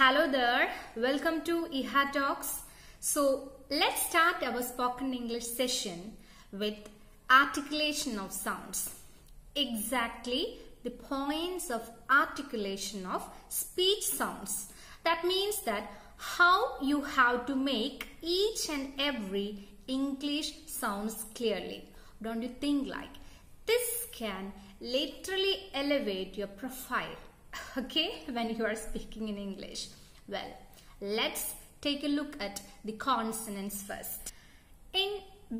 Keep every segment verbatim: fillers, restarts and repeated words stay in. Hello there, welcome to I H A Talks. So let's start our spoken English session with articulation of sounds. Exactly the points of articulation of speech sounds. That means that how you have to make each and every English sounds clearly. Don't you think like this can literally elevate your profile? Okay, when you are speaking in English. Well, let's take a look at the consonants first. In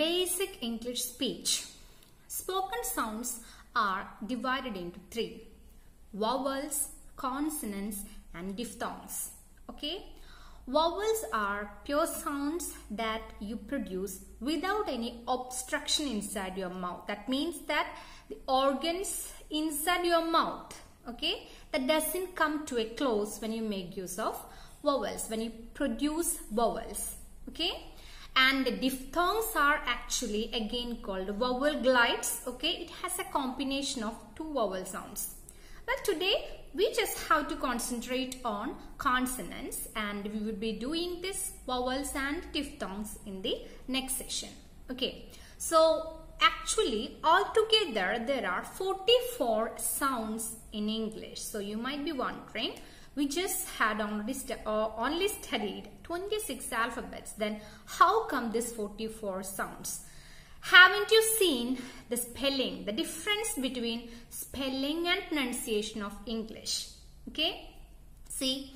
basic English speech, spoken sounds are divided into three: vowels, consonants and diphthongs. Okay, vowels are pure sounds that you produce without any obstruction inside your mouth. That means that the organs inside your mouth, okay, that doesn't come to a close when you make use of vowels, when you produce vowels, okay. And the diphthongs are actually again called vowel glides, okay. It has a combination of two vowel sounds. Well, today we just have to concentrate on consonants, and we will be doing this vowels and diphthongs in the next session, okay. So actually, altogether there are forty-four sounds in English. So you might be wondering, we just had only, stu uh, only studied twenty-six alphabets, then how come this forty-four sounds? Haven't you seen the spelling, the difference between spelling and pronunciation of English? Okay, see,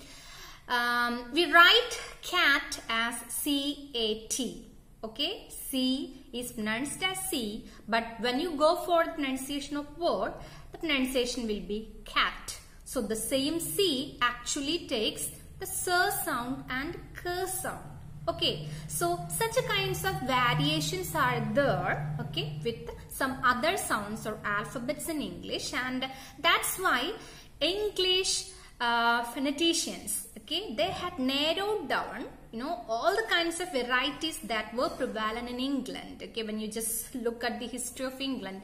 um, we write cat as C A T. Okay, C is pronounced as C, but when you go for the pronunciation of word, the pronunciation will be cat. So the same C actually takes the sir sound and ker sound. Okay, so such a kinds of variations are there, okay, with some other sounds or alphabets in English, and that's why English uh, phoneticians, okay, they had narrowed down, you know, all the kinds of varieties that were prevalent in England. Okay, when you just look at the history of England,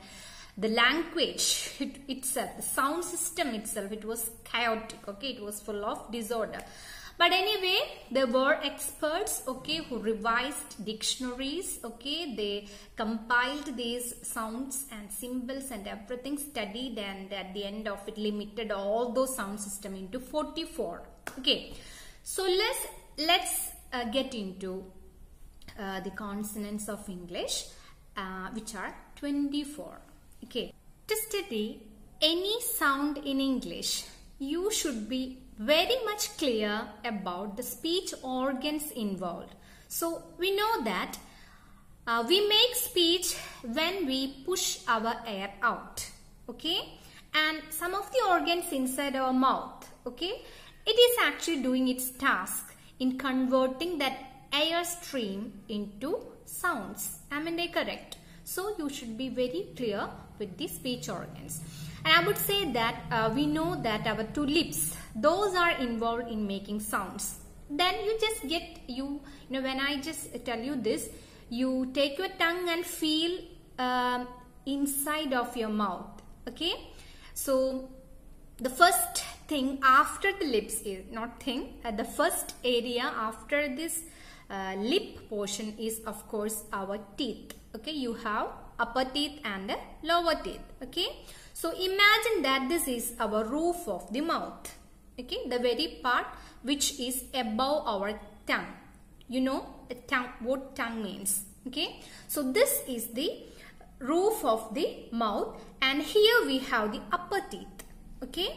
the language it, itself, the sound system itself, it was chaotic, okay, it was full of disorder. But anyway, there were experts, okay, who revised dictionaries, okay, they compiled these sounds and symbols and everything, studied, and at the end of it limited all those sound system into forty-four. Okay, so let's let's Uh, get into uh, the consonants of English, uh, which are twenty-four. Okay, to study any sound in English, you should be very much clear about the speech organs involved. So we know that uh, we make speech when we push our air out, okay, and some of the organs inside our mouth, okay, it is actually doing its task in converting that air stream into sounds. Am I correct? So you should be very clear with the speech organs. And I would say that uh, we know that our two lips, those are involved in making sounds. Then you just get, you, you know, when I just tell you this, you take your tongue and feel um, inside of your mouth. Okay. So the first thing after the lips is not thing uh, the first area after this uh, lip portion is of course our teeth. Okay, you have upper teeth and lower teeth. Okay, so imagine that this is our roof of the mouth. Okay, the very part which is above our tongue. You know the tongue, what tongue means. Okay, so this is the roof of the mouth, and here we have the upper teeth. Okay,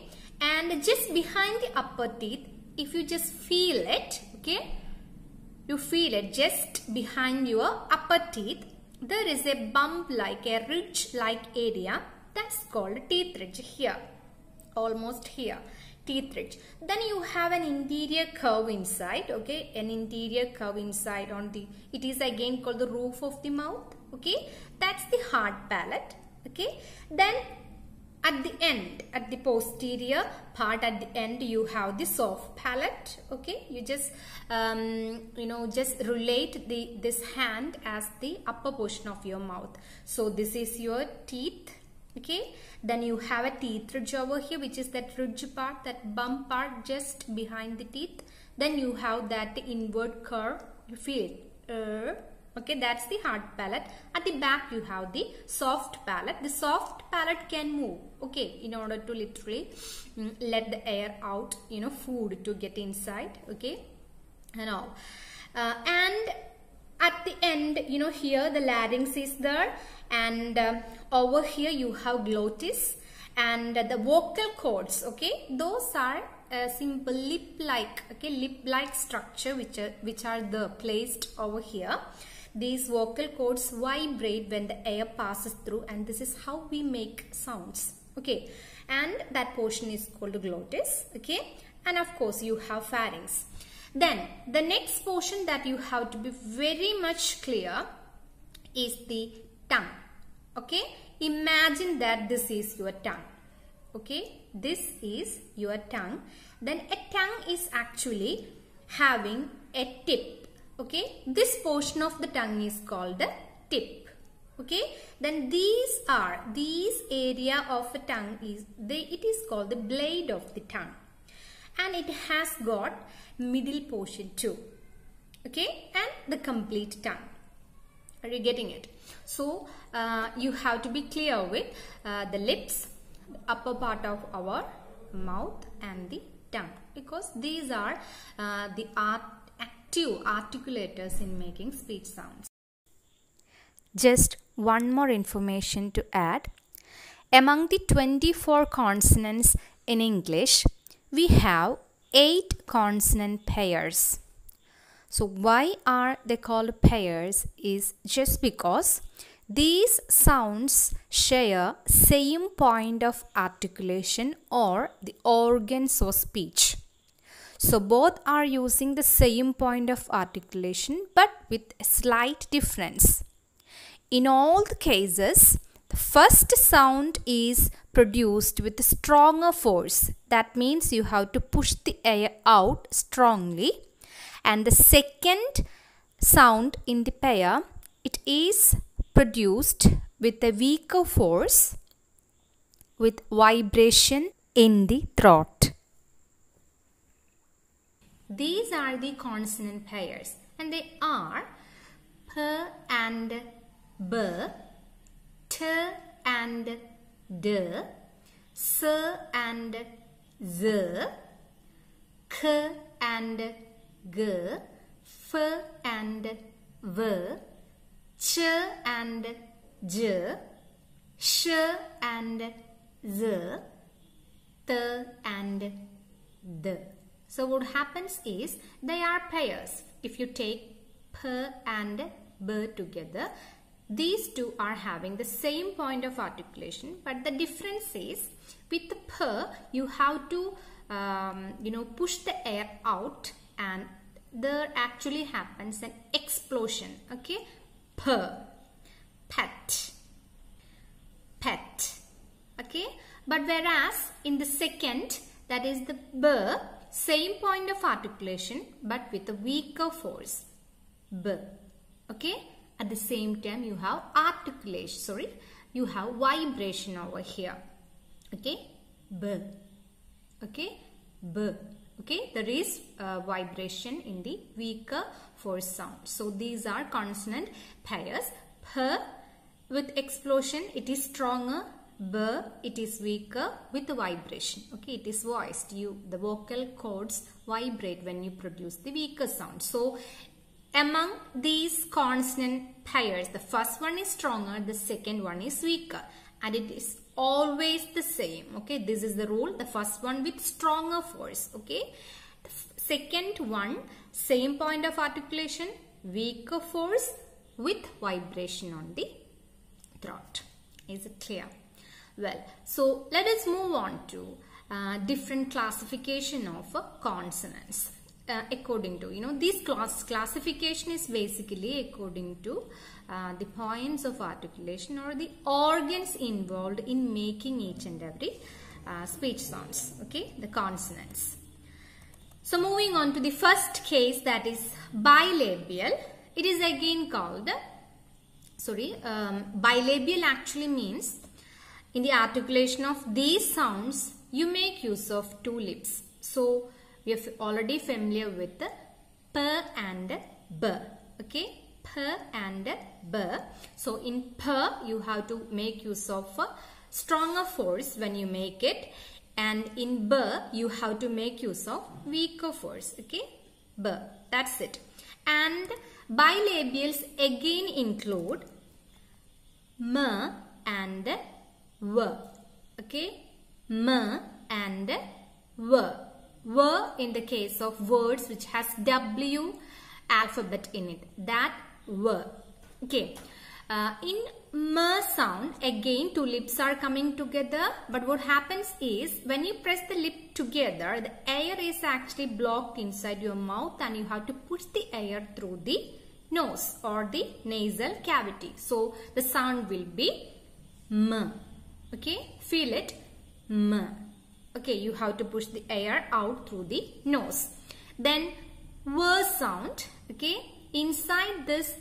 and just behind the upper teeth, if you just feel it, okay, you feel it just behind your upper teeth, there is a bump like a ridge like area, that's called teeth ridge. Here, almost here, teeth ridge. Then you have an interior curve inside, okay, an interior curve inside on the, it is again called the roof of the mouth. Okay, that's the hard palate. Okay, then at the end, at the posterior part, at the end, you have the soft palate. Okay, you just um, you know just relate the this hand as the upper portion of your mouth. So this is your teeth Okay, then you have a teeth ridge over here, which is that ridge part, that bump part just behind the teeth. Then you have that inward curve. You feel it. Uh, okay, that's the hard palate. At the back you have the soft palate. The soft palate can move, okay, in order to literally mm, let the air out, you know, food to get inside, okay, and all. Uh, and at the end, you know, here the larynx is there, and um, over here you have glottis and uh, the vocal cords, okay. Those are a simple lip-like, okay, lip-like structure which are, which are the placed over here. These vocal cords vibrate when the air passes through, and this is how we make sounds, okay. And that portion is called glottis, okay. And of course you have pharynx. Then the next portion that you have to be very much clear is the tongue, okay. Imagine that this is your tongue, okay. This is your tongue. Then a tongue is actually having a tip, okay. This portion of the tongue is called the tip, okay. Then these are, these area of the tongue is, they, it is called the blade of the tongue, and it has got middle portion too, okay, and the complete tongue. Are you getting it? So uh, you have to be clear with uh, the lips, the upper part of our mouth and the tongue, because these are uh, the art active articulators in making speech sounds. Just one more information to add. Among the twenty-four consonants in English, we have eight consonant pairs. So why are they called pairs is just because these sounds share same point of articulation or the organs of speech. So both are using the same point of articulation but with a slight difference. In all the cases, the first sound is produced with stronger force. That means you have to push the air out strongly. And the second sound in the pair, it is produced with a weaker force, with vibration in the throat. These are the consonant pairs, and they are p and b, t and d, s and z, k and g, f and v, ch and j, sh and z, t and d. So what happens is, they are pairs. If you take p and b together, these two are having the same point of articulation, but the difference is, with the p you have to um, you know, push the air out, and there actually happens an explosion, okay. P, pet, pet, okay. But whereas in the second, that is the b, same point of articulation but with a weaker force, b, okay. At the same time you have articulation, sorry, you have vibration over here, okay, b, okay, b. Okay, there is uh, vibration in the weaker force sound. So these are consonant pairs. P with explosion, it is stronger. B, it is weaker with the vibration. Okay, it is voiced. You, the vocal cords vibrate when you produce the weaker sound. So among these consonant pairs, the first one is stronger, the second one is weaker, and it is always the same, okay. This is the rule. The first one with stronger force, okay. The second one, same point of articulation, weaker force with vibration on the throat. Is it clear? Well, so let us move on to uh, different classification of uh, consonants uh, according to, you know, this class classification is basically according to Uh, the points of articulation or the organs involved in making each and every uh, speech sounds, okay, the consonants. So moving on to the first case, that is bilabial. It is again called, sorry, um, bilabial actually means In the articulation of these sounds, you make use of two lips. So, we are already familiar with the P and B. Okay, P and B. So, in P, you have to make use of a stronger force when you make it. And in B, you have to make use of weaker force. Okay, B. That's it. And bilabials again include M and V. Okay, M and V. V in the case of words which has W alphabet in it. That V. Okay. Uh, in M sound, again two lips are coming together. But what happens is, when you press the lip together, the air is actually blocked inside your mouth and you have to push the air through the nose or the nasal cavity. So, the sound will be M. Okay, feel it, M. Okay, you have to push the air out through the nose. Then V sound. Okay, inside this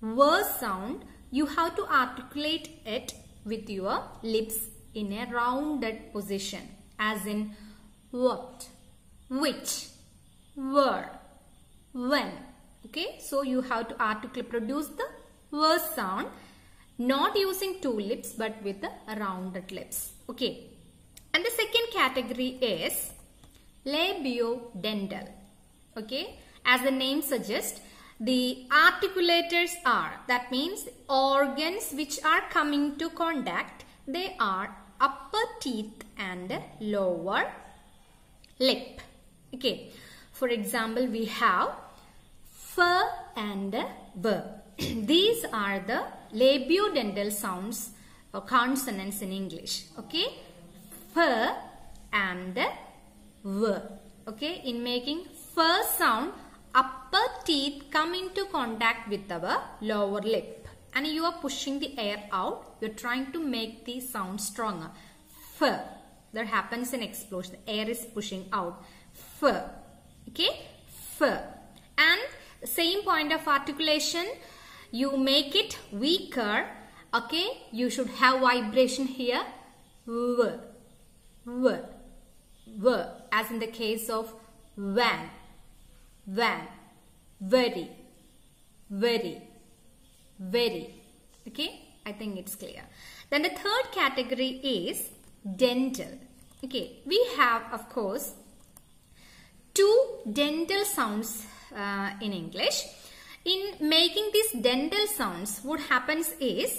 V sound, you have to articulate it with your lips in a rounded position, as in what, which, where, when. Okay, so you have to articulate, produce the V sound, not using two lips but with the rounded lips. Okay. And the second category is labiodental. Okay. As the name suggests, the articulators are, that means organs which are coming to contact, they are upper teeth and lower lip. Okay. For example, we have F and B. These are the labiodental sounds or consonants in English. Okay. F and V. Okay. In making F sound, upper teeth come into contact with our lower lip. And you are pushing the air out. You are trying to make the sound stronger. F. That happens in explosion. The air is pushing out. F. Okay. F. And same point of articulation, you make it weaker. Okay, you should have vibration here. V, V, V, as in the case of van, van, very, very, very. Okay, I think it's clear. Then the third category is dental. Okay, we have, of course, two dental sounds Uh, in English. In making these dental sounds, what happens is,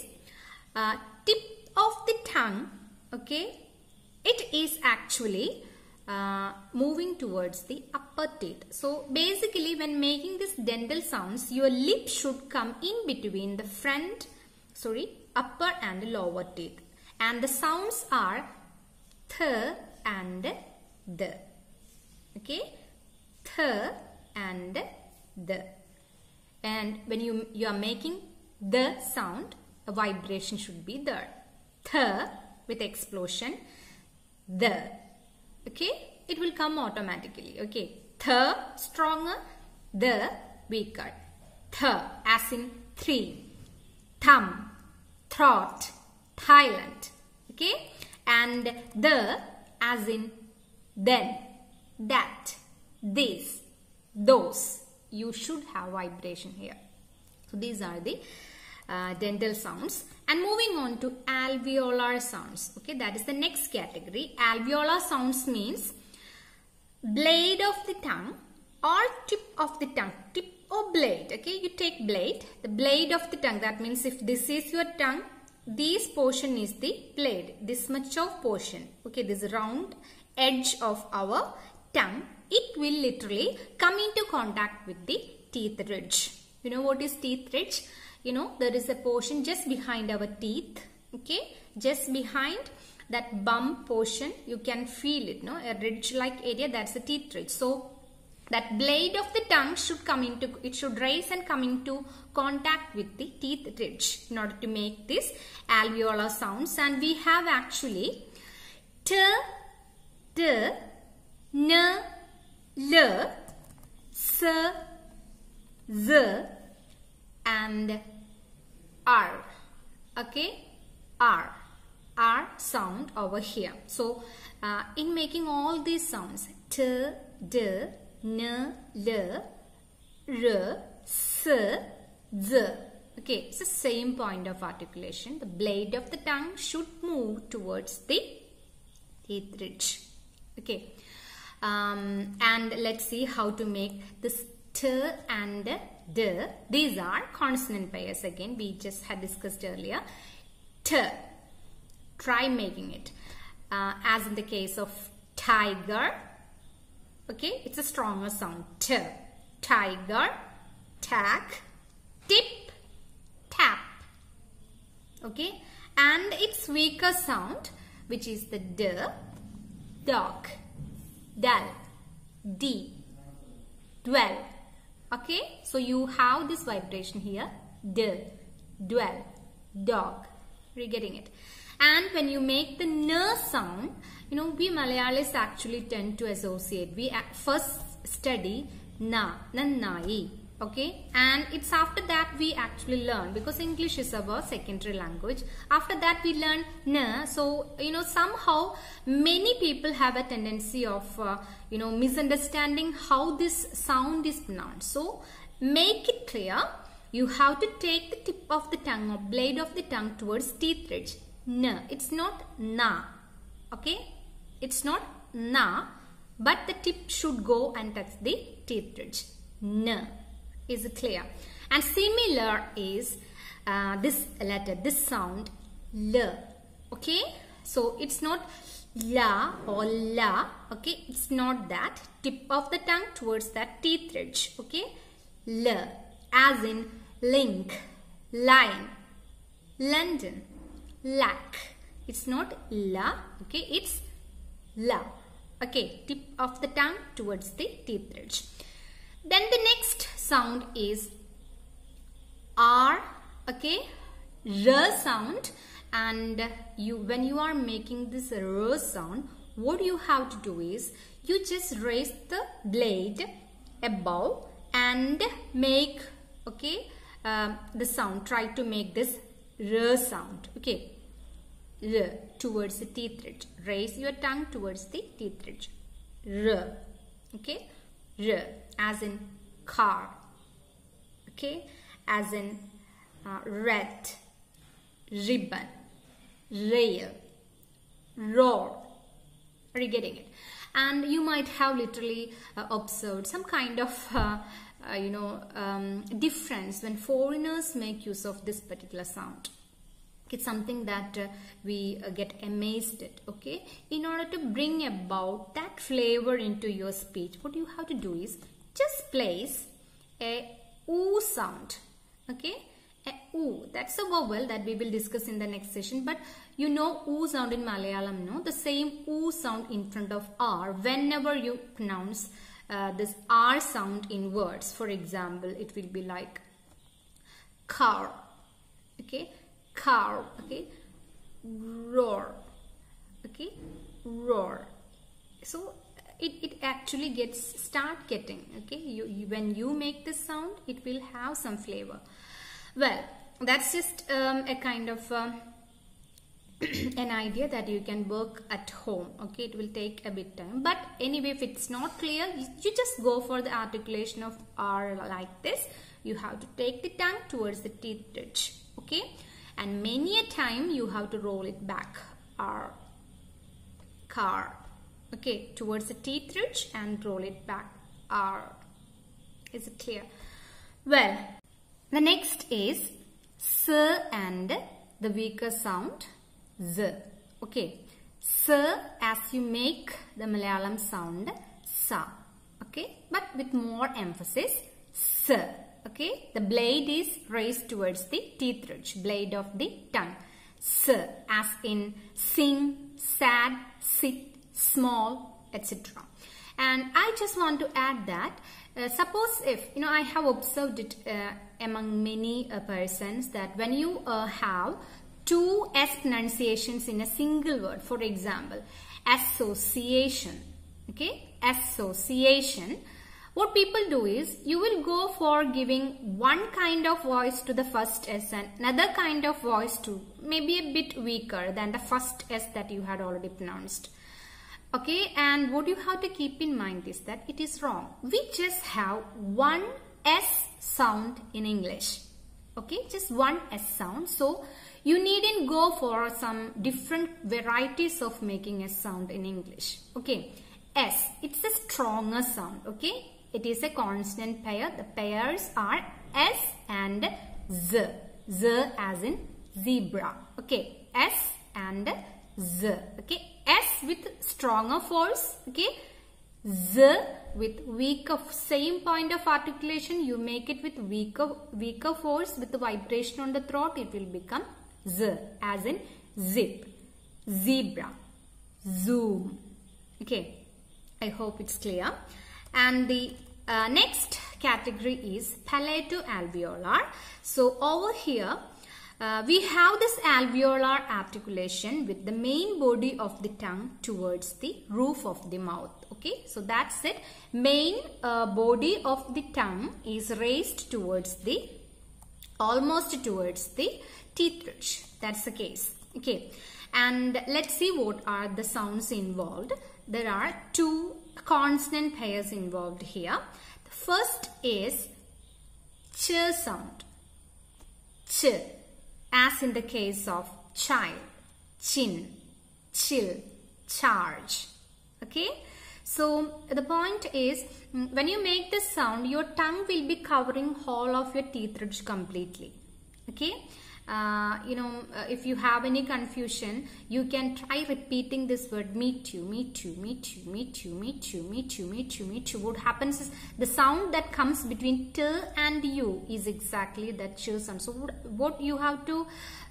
uh, tip of the tongue, okay, it is actually uh, moving towards the upper teeth. So basically, when making these dental sounds, your lip should come in between the front, sorry, upper and lower teeth. And the sounds are th and the. Okay, th and the. And when you you are making the sound, a vibration should be there. Th with explosion, the. Okay, it will come automatically. Okay, th stronger, the weaker. Th as in three, thumb, throat, Thailand. Okay, and the as in then, that, this, those. You should have vibration here. So these are the uh, dental sounds. And moving on to alveolar sounds. Okay, that is the next category. Alveolar sounds means blade of the tongue or tip of the tongue. Tip or blade. Okay, you take blade, the blade of the tongue. That means if this is your tongue, this portion is the blade. This much of portion. Okay, this round edge of our tongue, it will literally come into contact with the teeth ridge. You know what is teeth ridge? You know, there is a portion just behind our teeth. Okay, just behind that bump portion, you can feel it, no? A ridge like area, that's the teeth ridge. So that blade of the tongue should come into, it should raise and come into contact with the teeth ridge in order to make this alveolar sounds. And we have actually t, t, n, L, S, Z and R. Okay, R. R sound over here. So uh, in making all these sounds, t, d, n, l, r, s, z. Okay, it's the same point of articulation. The blade of the tongue should move towards the teeth ridge. Okay, um, and let's see how to make this t and d. These are consonant pairs again. We just had discussed earlier. T. Try making it uh, as in the case of tiger. Okay, it's a stronger sound. T. Tiger, tack, tip, tap. Okay, and its weaker sound, which is the d. Dog, dull, d, dwell. Okay, so you have this vibration here. D, dwell, dog. You're getting it. And when you make the n sound, you know, we Malayalis actually tend to associate. We first study na, nannai, okay? And it's after that we actually learn, because English is our secondary language. After that we learn na. So, you know, somehow many people have a tendency of, uh, you know, misunderstanding how this sound is pronounced. So, make it clear. You have to take the tip of the tongue or blade of the tongue towards teeth ridge. Na. It's not na. Okay? It's not na. But the tip should go and touch the teeth ridge. Na. Is it clear? And similar is uh, this letter, this sound, la. Okay? So, it's not la or la. Okay? It's not that. Tip of the tongue towards that teeth ridge. Okay? La. As in link, line, London. Lack. It's not la. Okay, it's la. Okay, tip of the tongue towards the teeth ridge. Then the next sound is R. Okay, R sound. And you, when you are making this R sound, what you have to do is you just raise the blade above and make, okay, uh, the sound. Try to make this R sound. Okay. R towards the teeth ridge. Raise your tongue towards the teeth ridge. R. Okay. R as in car. Okay. As in uh, red, ribbon, rail, roar. Are you getting it? And you might have literally uh, observed some kind of uh, Uh, you know, um, difference when foreigners make use of this particular sound. It's something that uh, we uh, get amazed at, okay? In order to bring about that flavor into your speech, what you have to do is just place a oo sound, okay? A oo, that's a vowel that we will discuss in the next session, but you know oo sound in Malayalam, no? The same oo sound in front of R whenever you pronounce Uh, this R sound in words. For example, it will be like car, okay, car, okay, roar, okay, roar. So it, it actually gets start getting, okay, you, you when you make this sound, it will have some flavor. Well, that's just um, a kind of um, an idea that you can work at home. Okay, it will take a bit time, but anyway, if it's not clear, you just go for the articulation of R like this. You have to take the tongue towards the teeth ridge, okay, and many a time you have to roll it back. R, car, okay, towards the teeth ridge and roll it back. R. Is it clear? Well, the next is S and the weaker sound Z. Okay, sir, as you make the Malayalam sound sa, okay, but with more emphasis, sir. Okay, the blade is raised towards the teeth ridge, blade of the tongue. Sir, as in sing, sad, sit, small, et cetera. And I just want to add that uh, suppose if, you know, I have observed it uh, among many uh, persons that when you uh, have two S pronunciations in a single word. For example, association. Okay, association. What people do is, you will go for giving one kind of voice to the first S and another kind of voice to maybe a bit weaker than the first S that you had already pronounced. Okay, and what you have to keep in mind is that it is wrong. We just have one S sound in English. Okay, just one S sound. So you needn't go for some different varieties of making a sound in English. Okay, S, it's a stronger sound. Okay, it is a consonant pair. The pairs are S and Z. Z as in zebra. Okay, S and Z. Okay, S with stronger force. Okay, Z with weaker, same point of articulation, you make it with weaker weaker force, with the vibration on the throat, it will become Z as in zip, zebra, zoom. Okay, I hope it's clear. And the uh, next category is palato-alveolar. So over here uh, we have this alveolar articulation with the main body of the tongue towards the roof of the mouth. Okay, so that's it. Main uh, body of the tongue is raised towards the, almost towards the teeth ridge. That's the case. Okay, and let's see what are the sounds involved. There are two consonant pairs involved here. The first is ch sound. Ch, as in the case of child, chin, chill, charge. Okay. So the point is, when you make this sound, your tongue will be covering whole of your teeth ridge completely. Okay, uh, you know, if you have any confusion, you can try repeating this word, me too, me too, me too, me too, me too, me too, me too, me too. What happens is, the sound that comes between t and u is exactly that ch sound. So what you have to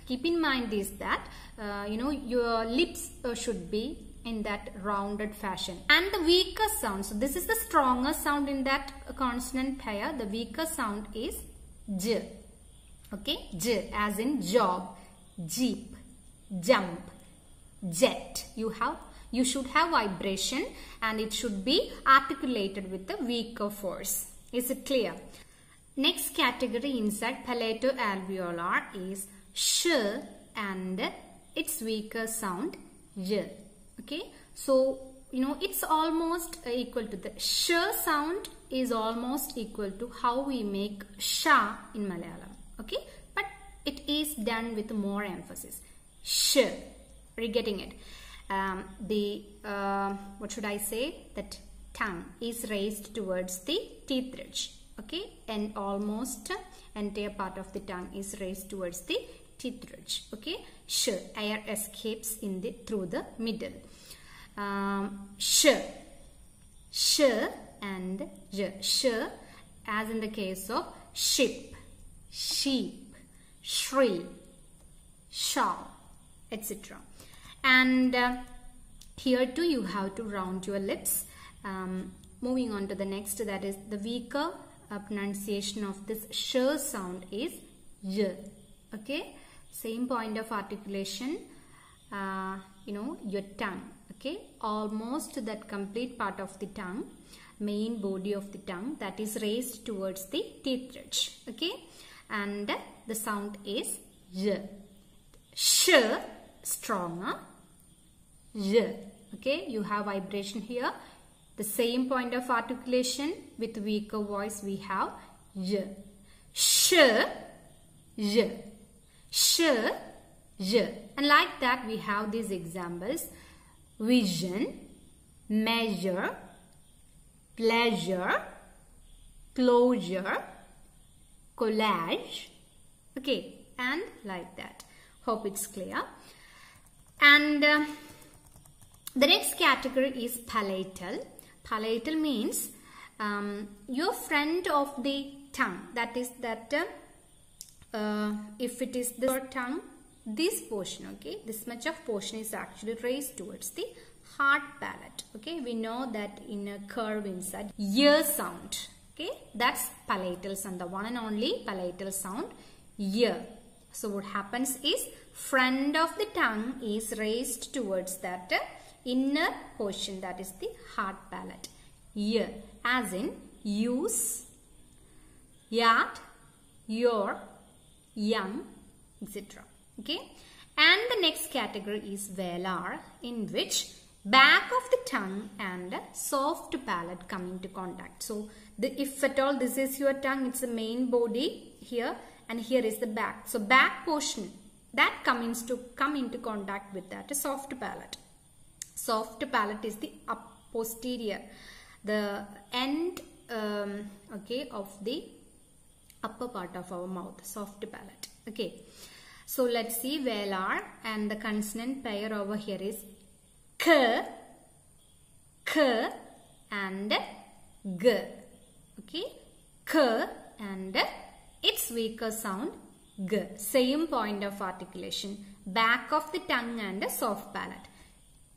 keep in mind is that, uh, you know, your lips uh, should be in that rounded fashion. And the weaker sound, so this is the stronger sound in that consonant pair, the weaker sound is j. Okay, j as in job, jeep, jump, jet. You have, you should have vibration and it should be articulated with the weaker force. Is it clear? Next category inside palato-alveolar is sh and its weaker sound j. Okay, so you know it's almost equal to the sh sound is almost equal to how we make sha in Malayalam. Okay, but it is done with more emphasis. Sh, are you getting it? Um, the uh, what should I say? That tongue is raised towards the teeth ridge. Okay, and almost entire part of the tongue is raised towards the teeth ridge. Okay, sh, air escapes in the through the middle. Um, sh, sh and j, sh, as in the case of ship, sheep, shrill, shawl, et cetera. And uh, here too you have to round your lips. Um, moving on to the next, that is the weaker uh, pronunciation of this sh sound is j. Okay, same point of articulation, uh, you know, your tongue. Okay, almost that complete part of the tongue, main body of the tongue that is raised towards the teeth ridge. Okay, and the sound is j. Sh, stronger, j. Okay, you have vibration here. The same point of articulation with weaker voice we have j. Sh, j. Sh, j. And like that we have these examples: vision, measure, pleasure, closure, collage. Okay, and like that. Hope it's clear. And uh, the next category is palatal. Palatal means um, your friend of the tongue. That is that uh, uh, if it is the tongue, this portion, okay, this much of portion is actually raised towards the hard palate. Okay, we know that in a curve inside ear sound. Okay, that's palatal sound, the one and only palatal sound, ear. So what happens is, front of the tongue is raised towards that inner portion, that is the hard palate, ear, as in use, at, your, young, et cetera. Okay. And the next category is velar, in which back of the tongue and the soft palate come into contact. So, the, if at all this is your tongue, it's the main body here, and here is the back. So, back portion that comes to come into contact with that is soft palate. Soft palate is the up posterior, the end um, okay of the upper part of our mouth. Soft palate. Okay. So let's see velar, and the consonant pair over here is k, k and g. Okay, k and its weaker sound g. Same point of articulation, back of the tongue and a soft palate.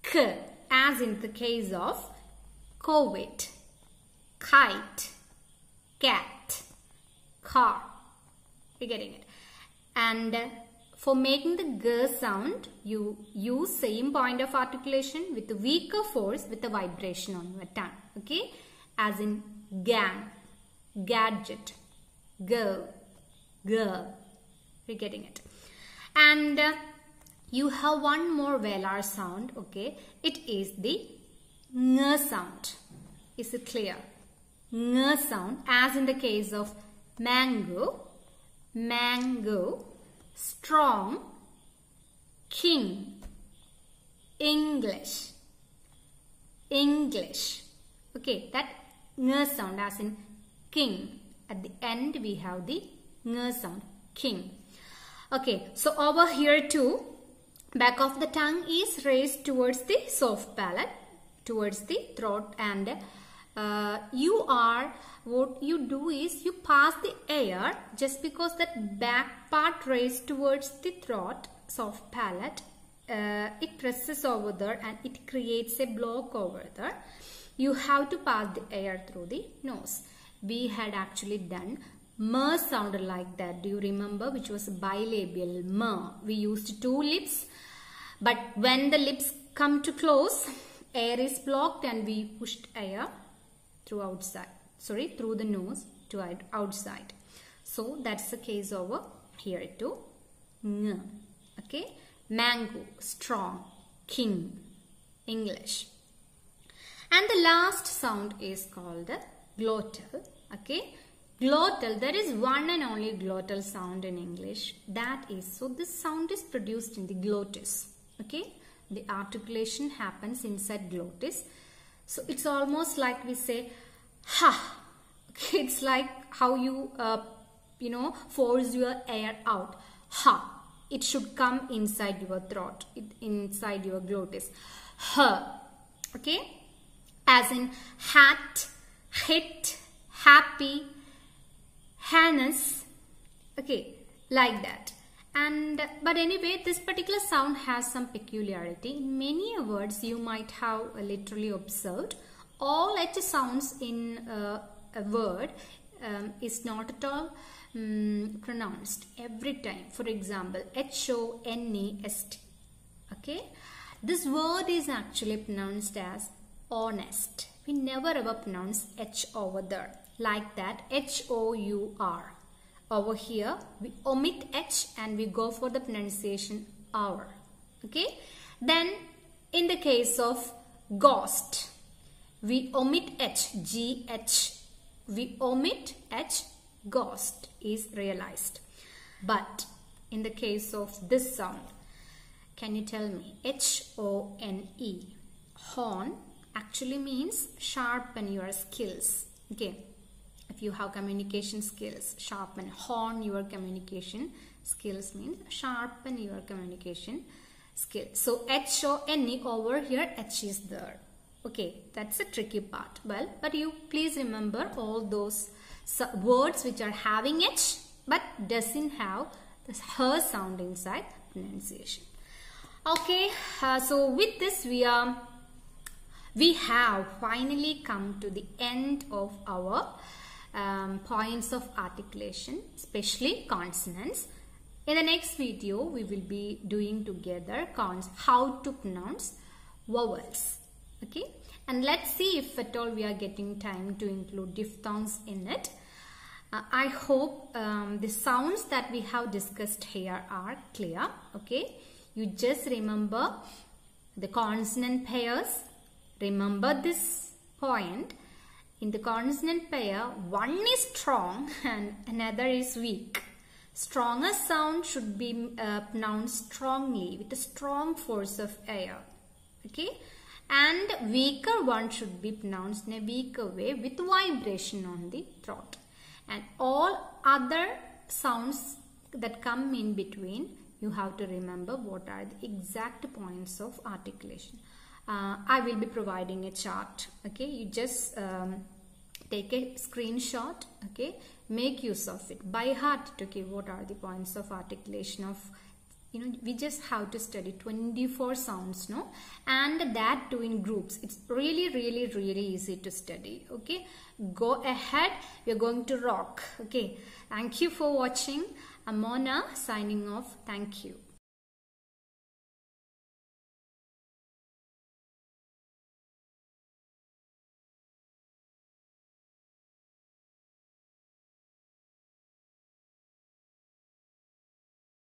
K, as in the case of COVID, kite, cat, car. You're getting it. And for making the G sound, you use same point of articulation with weaker force with a vibration on your tongue. Okay? As in gang, gadget, girl, girl. You're getting it. And uh, you have one more velar sound. Okay? It is the ng sound. Is it clear? Ng sound, as in the case of mango, mango, strong, king, English, English. Okay, that ng sound, as in king. At the end we have the ng sound, king. Okay, so over here too, back of the tongue is raised towards the soft palate, towards the throat, and uh, you are, what you do is you pass the air, just because that back part raised towards the throat, soft palate, uh, it presses over there and it creates a block over there. You have to pass the air through the nose. We had actually done M sound like that. Do you remember? Which was bilabial M. We used two lips, but when the lips come to close, air is blocked and we pushed air through outside. Sorry, through the nose to outside. So that's the case over here too. Ng. Okay. Mango, strong, king, English. And the last sound is called the glottal. Okay. Glottal. There is one and only glottal sound in English. That is, so this sound is produced in the glottis. Okay. The articulation happens inside glottis. So it's almost like we say ha. Okay, it's like how you uh, you know force your air out. Ha. It should come inside your throat, it, inside your glottis. Ha. Okay, as in hat, hit, happy, harness. Okay, like that. And but anyway, this particular sound has some peculiarity. In many words, you might have literally observed, all H sounds in uh, a word um, is not at all um, pronounced every time. For example, H O N E S T. Okay? This word is actually pronounced as honest. We never ever pronounce H over there. Like that, H O U R. Over here, we omit H and we go for the pronunciation hour. Okay? Then, in the case of ghost, we omit H, G H. We omit H, ghost is realized. But in the case of this sound, can you tell me? H O N E. Horn actually means sharpen your skills. Okay. If you have communication skills, sharpen, horn your communication skills means sharpen your communication skills. So H O N E over here, H is there. Okay, that's a tricky part. Well, but you please remember all those words which are having H but doesn't have this her sound inside pronunciation. Okay, uh, so with this we are we have finally come to the end of our um, points of articulation, especially consonants. In the next video, we will be doing together cons how to pronounce vowels. Okay, and let's see if at all we are getting time to include diphthongs in it. Uh, I hope um, the sounds that we have discussed here are clear. Okay, you just remember the consonant pairs. Remember this point. In the consonant pair, one is strong and another is weak. Stronger sound should be uh, pronounced strongly with a strong force of air. Okay, and weaker one should be pronounced in a weaker way with vibration on the throat. And all other sounds that come in between, you have to remember what are the exact points of articulation. Uh, I will be providing a chart. Okay, you just um, take a screenshot. Okay, make use of it by heart. Okay, what are the points of articulation of, you know, we just have to study twenty-four sounds, no, and that too in groups. It's really, really, really easy to study. Okay, go ahead. We're going to rock. Okay, thank you for watching. I'm Mona signing off. Thank you.